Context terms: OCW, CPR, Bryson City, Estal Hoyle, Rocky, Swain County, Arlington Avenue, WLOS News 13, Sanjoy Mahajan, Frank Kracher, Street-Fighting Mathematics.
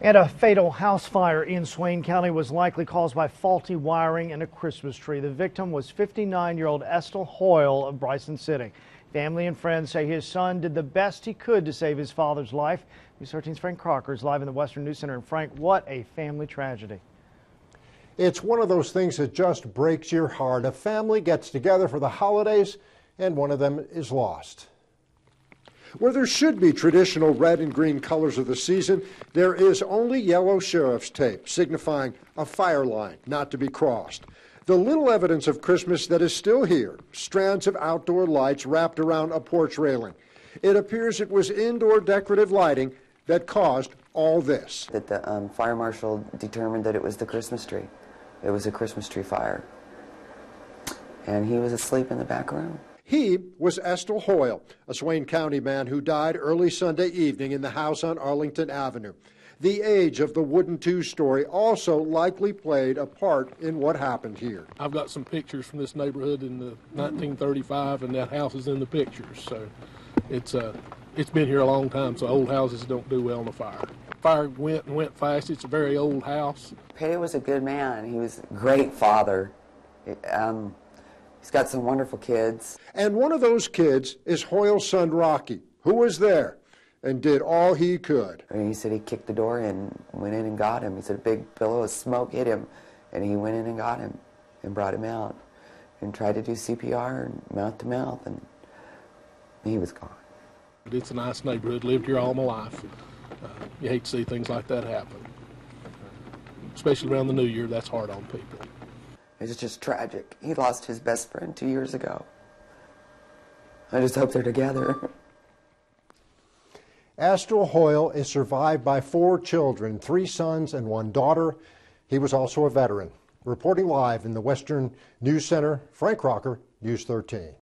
And a fatal house fire in Swain County was likely caused by faulty wiring in a Christmas tree. The victim was 59-year-old Estal Hoyle of Bryson City. Family and friends say his son did the best he could to save his father's life. News 13's Frank Kracher is live in the Western News Center. And Frank, what a family tragedy. It's one of those things that just breaks your heart. A family gets together for the holidays and one of them is lost. Where there should be traditional red and green colors of the season, there is only yellow sheriff's tape, signifying a fire line not to be crossed. The little evidence of Christmas that is still here, strands of outdoor lights wrapped around a porch railing. It appears it was indoor decorative lighting that caused all this. That the fire marshal determined that it was the Christmas tree. It was a Christmas tree fire. And he was asleep in the back room. He was Estal Hoyle, a Swain County man who died early Sunday evening in the house on Arlington Avenue. The age of the wooden two-story also likely played a part in what happened here. I've got some pictures from this neighborhood in 1935, and that house is in the pictures. So it's been here a long time, so old houses don't do well in a fire. Fire went and went fast. It's a very old house. Petty was a good man. He was a great father. He's got some wonderful kids. And one of those kids is Hoyle's son, Rocky, who was there and did all he could. And he said he kicked the door in, went in and got him. He said a big billow of smoke hit him, and he went in and got him and brought him out and tried to do CPR and mouth-to-mouth, and he was gone. It's a nice neighborhood. Lived here all my life. You hate to see things like that happen. Especially around the New Year, that's hard on people. It's just tragic. He lost his best friend 2 years ago. I just hope they're together. Estal Hoyle is survived by 4 children, 3 sons and 1 daughter. He was also a veteran. Reporting live in the Western News Center, Frank Kracher, News 13.